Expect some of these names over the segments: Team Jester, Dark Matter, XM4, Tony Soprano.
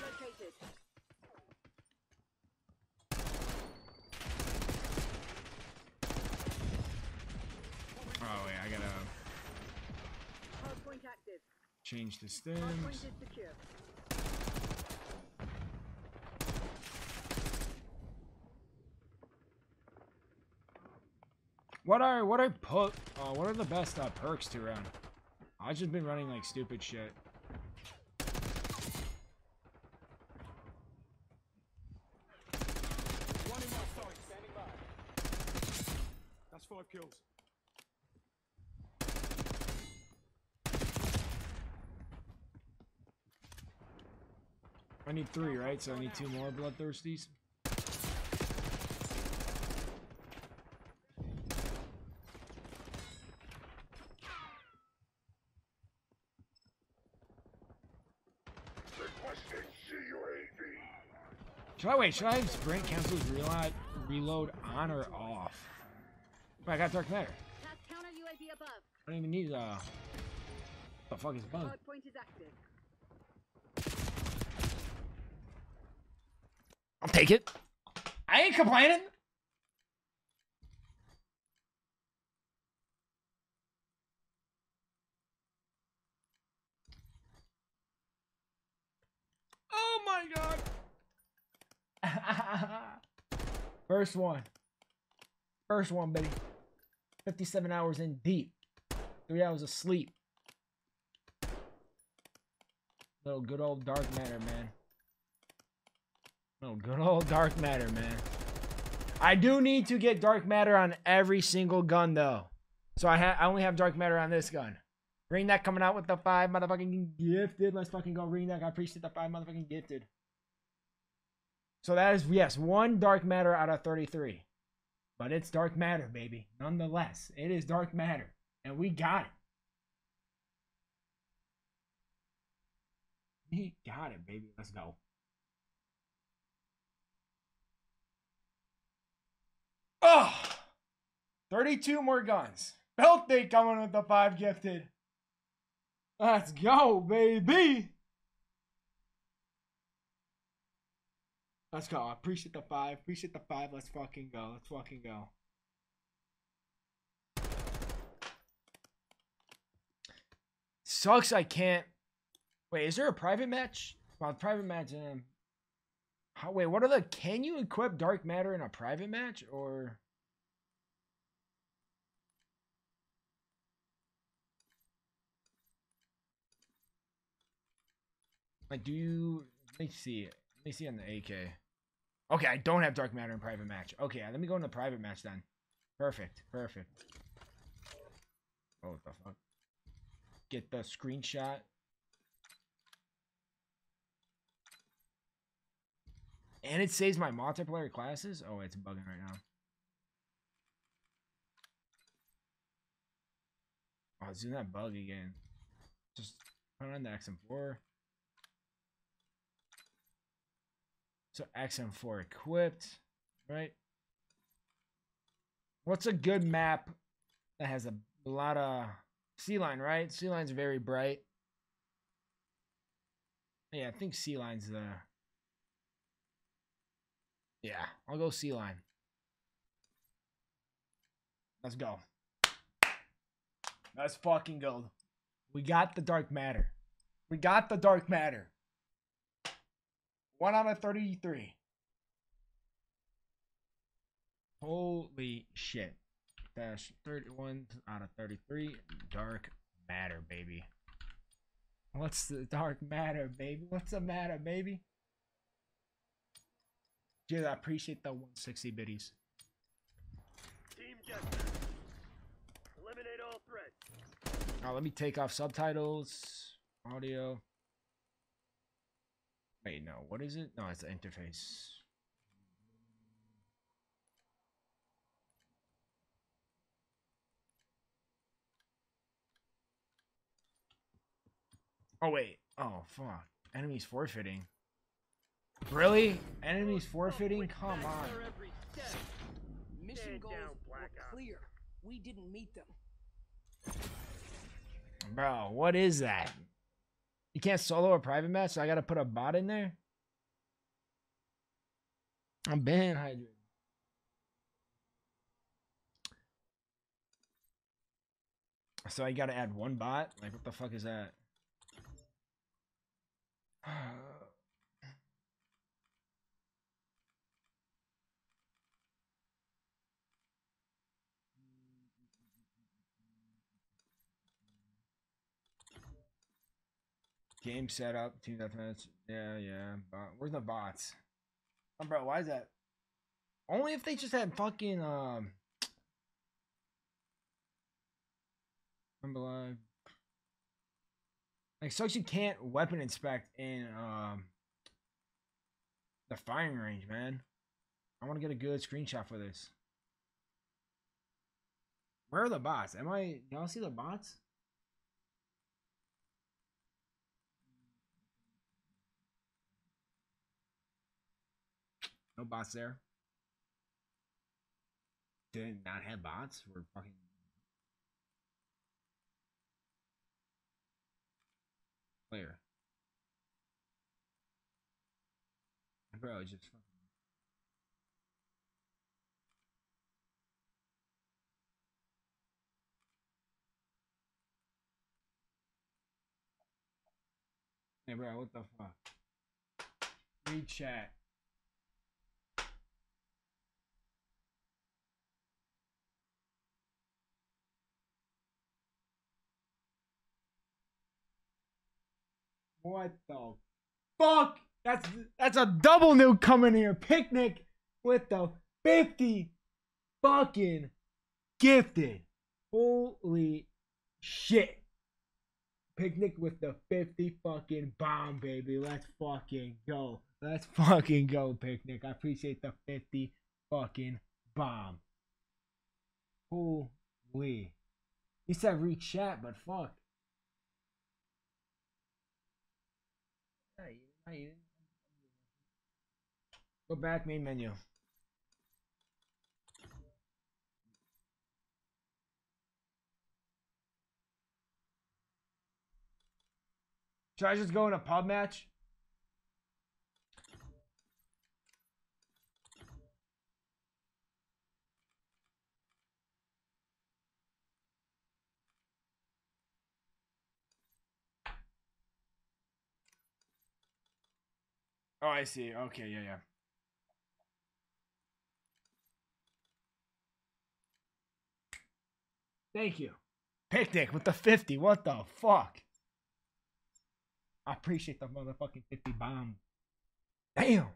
Located. Oh wait, I gotta hardpoint active. Change the stems. Hardpoint is secure. What are the best perks to run? I've just been running like stupid shit. One in my sight, standing by. That's 5 kills. I need 3, right? So I need 2 more bloodthirsties. Should I have sprint cancels reload on or off? But I got Dark Matter. I don't even need the fuck is bug? I'll take it. I ain't complaining. Oh my god. First one, baby. 57 hours in deep. 3 hours of sleep. Little good old Dark Matter, man. I do need to get Dark Matter on every single gun, though. So I only have Dark Matter on this gun. Ring that coming out with the 5 motherfucking gifted. Let's fucking go ring that. I appreciate the 5 motherfucking gifted. So that is, yes, 1 Dark Matter out of 33. But it's Dark Matter, baby. Nonetheless, it is Dark Matter. And we got it. We got it, baby. Let's go. Oh! 32 more guns. Filthy coming with the 5 gifted. Let's go, baby! Let's go. I appreciate the 5. Appreciate the 5. Let's fucking go. Let's fucking go. Sucks I can't. Wait, is there a private match? Well, private match. Wait, what are the? Can you equip Dark Matter in a private match or? Like, do you? Let me see it. Let me see on the AK. Okay, I don't have Dark Matter in private match. Okay, let me go into private match then. Perfect, perfect. Oh, what the fuck? Get the screenshot. And it saves my multiplayer classes? Oh, it's bugging right now. Oh, it's doing that bug again. Just put on the XM4. So XM4 equipped, right? What's a good map that has a lot of sea line, right? Sea line's very bright. Yeah, I think sea line's there. Yeah, I'll go sea line. Let's go. Let's fucking go. We got the Dark Matter. We got the Dark Matter. 1 out of 33. Holy shit. Dash 31 out of 33. Dark Matter, baby. What's the Dark Matter, baby? What's the matter, baby? Dude, I appreciate the 160 biddies. Team Jester. Eliminate all threats. Now let me take off subtitles. Audio. Wait, no, what is it? No, it's the interface. Oh, wait. Oh, fuck. Enemies forfeiting. Really? Enemies forfeiting? Come on. Mission goals were clear. We didn't meet them. Bro, what is that? You can't solo a private match, so I gotta put a bot in there? I'm been hydrated. So I gotta add one bot? Like, what the fuck is that? Game setup, team deathmatch. Yeah. Bot. Where's the bots? Oh, bro, why is that? Only if they just had fucking remember live. Like, sucks you can't weapon inspect in the firing range, man. I want to get a good screenshot for this. Where are the bots? Y'all see the bots? No bots there. Did not have bots. We're fucking. Player. Bro, just fucking. Hey, bro, what the fuck? Free chat. What the fuck? That's a double nuke coming here. Picnic with the 50 fucking gifted. Holy shit. Picnic with the 50 fucking bomb, baby. Let's fucking go. Let's fucking go, Picnic. I appreciate the 50 fucking bomb. Holy. He said re-chat, but fuck. Go back, main menu. Should I just go in a pub match? Oh, I see. Okay, yeah. Thank you. Picnic with the 50. What the fuck? I appreciate the motherfucking 50 bomb. Damn.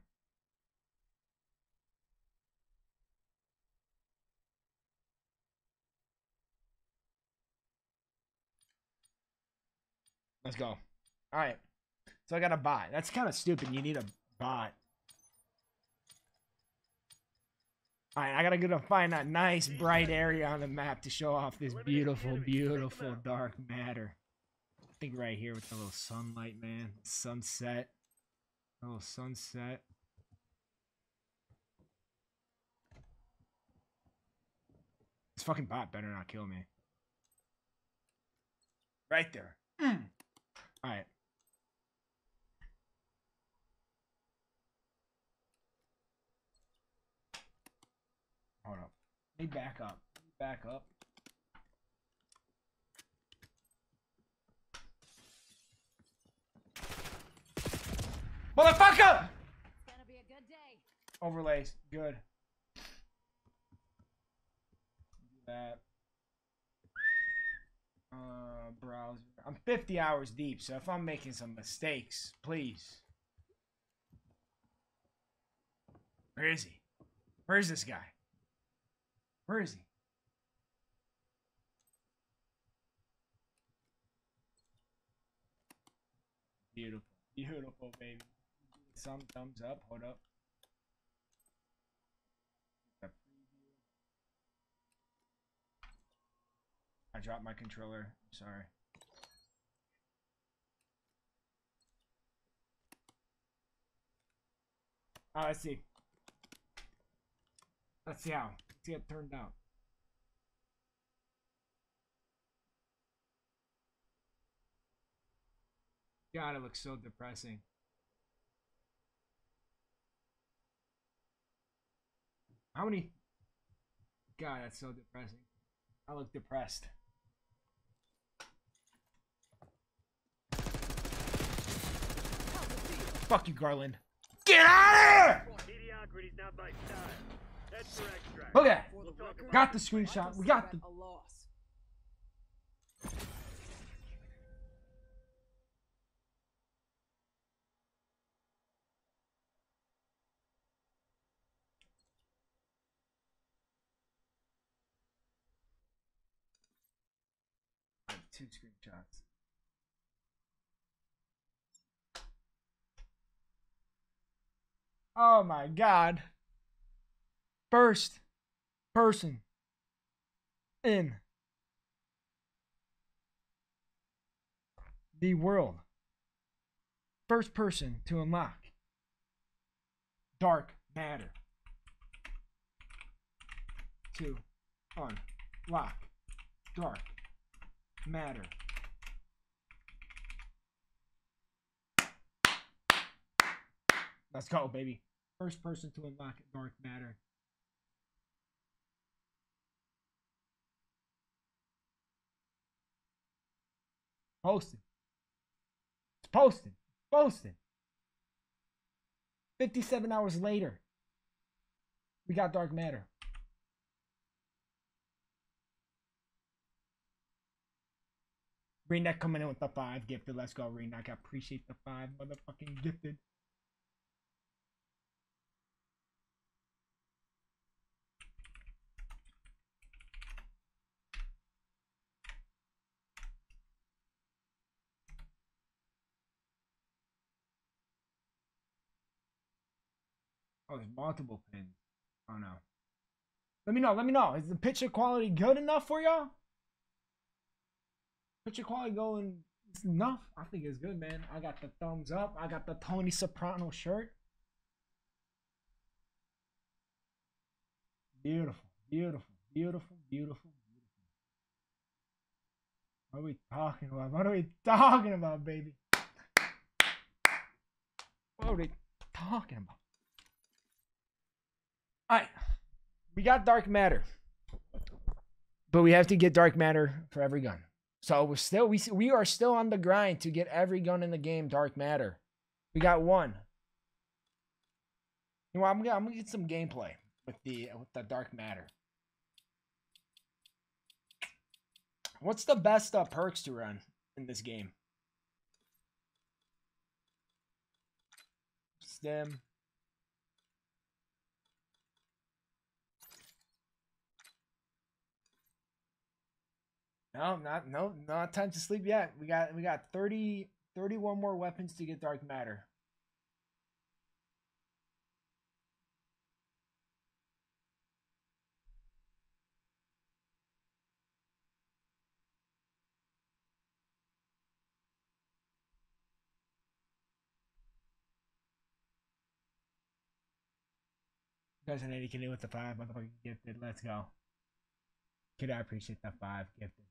Let's go. All right. So I got a bot. That's kind of stupid. You need a bot. Alright, I gotta go to find that nice bright area on the map to show off this beautiful, beautiful dark matter. I think right here with the little sunlight, man. Sunset. A little sunset. This fucking bot better not kill me. Right there. Alright. Hold up. Let me back up. Motherfucker! It's gonna be a good day. Overlays. Good. Do that. Browser. I'm 50 hours deep, so if I'm making some mistakes, please. Where is he? Where is this guy? Where is he? Beautiful. Beautiful, baby. Some thumbs up. Hold up. I dropped my controller. Sorry. Oh, I see. Let's see how. See it turned out. God, it looks so depressing. How many? God, that's so depressing. I look depressed. Fuck you, Garland. Get out of here! Okay, got the screenshot. We got the. Two screenshots. Oh my God. First person in the world. First person to unlock Dark Matter. To unlock Dark Matter. Let's go, baby. First person to unlock Dark Matter. Posted. It's posted. Posted. 57 hours later, we got Dark Matter. Renak coming in with the 5 gifted. Let's go, Renak. I appreciate the 5 motherfucking gifted. Oh, there's multiple pins. Oh no. Let me know. Let me know. Is the picture quality good enough for y'all? Picture quality going enough? I think it's good, man. I got the thumbs up. I got the Tony Soprano shirt. Beautiful, beautiful, beautiful, beautiful, beautiful. What are we talking about? What are we talking about, baby? What are we talking about? Alright, we got Dark Matter, but we have to get Dark Matter for every gun. So we're still, we are still on the grind to get every gun in the game Dark Matter. We got one. You know, I'm gonna get some gameplay with the Dark Matter. What's the best perks to run in this game? Stim. No, not time to sleep yet. We got 31 more weapons to get Dark Matter. You guys are ready to get in with the 5 motherfucking gifted. Let's go. Kid, I appreciate the 5 gifted.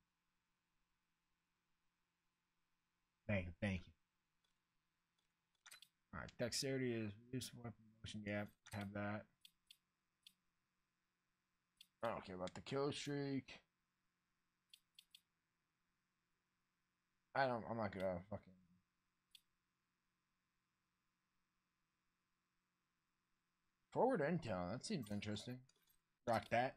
Thank you. All right, dexterity is reduce weapon motion. Yeah, have that. I don't care about the kill streak. I'm not gonna fucking. Forward intel. That seems interesting. Rock that.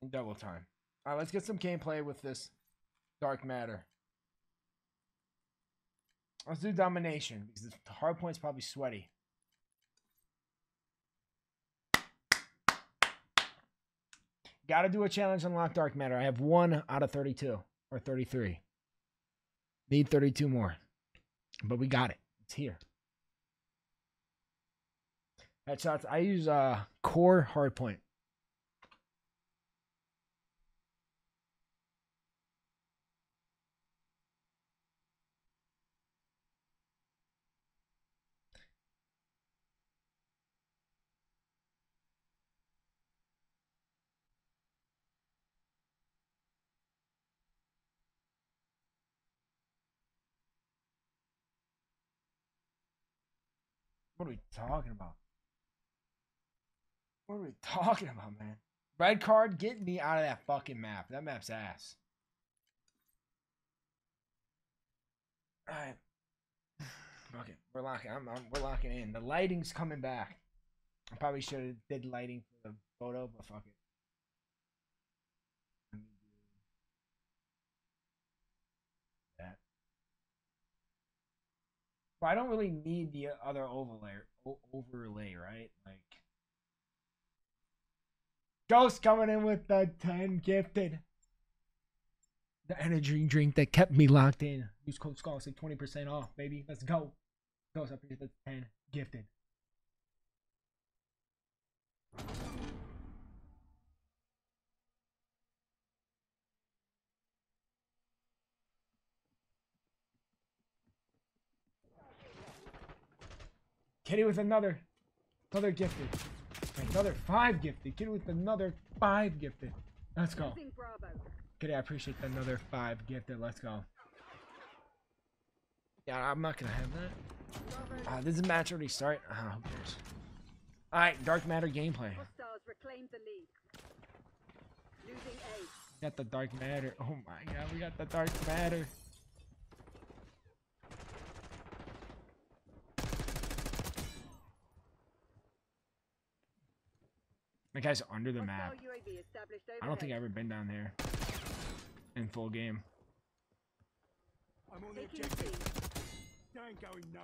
In double time. All right, let's get some gameplay with this Dark Matter. Let's do domination because the hard point's probably sweaty. Got to do a challenge unlock Dark Matter. I have 1 out of 32 or 33. Need 32 more, but we got it. It's here. Headshots. I use core hard point. What are we talking about? What are we talking about, man? Red card, get me out of that fucking map. That map's ass. Alright. Okay, we're locking. We're locking in. The lighting's coming back. I probably should have did lighting for the photo, but fuck it. Let me do that. Well, I don't really need the other overlay, right? Like, Ghost coming in with the 10 gifted. The energy drink that kept me locked in. Use code SCHOLARSHIP 20% off, baby. Let's go. Ghost up here with the 10 gifted. Kitty with another gifted. Another 5 gifted. Kitty with another 5 gifted. Let's go. Kitty, I appreciate another 5 gifted. Let's go. Yeah, I'm not gonna have that. Does the match already start? Who cares? Alright, Dark Matter gameplay. Got the Dark Matter. Oh my god, we got the Dark Matter. That guy's under the map. I don't think I've ever been down there in full game. I'm on the objective. Don't go in no.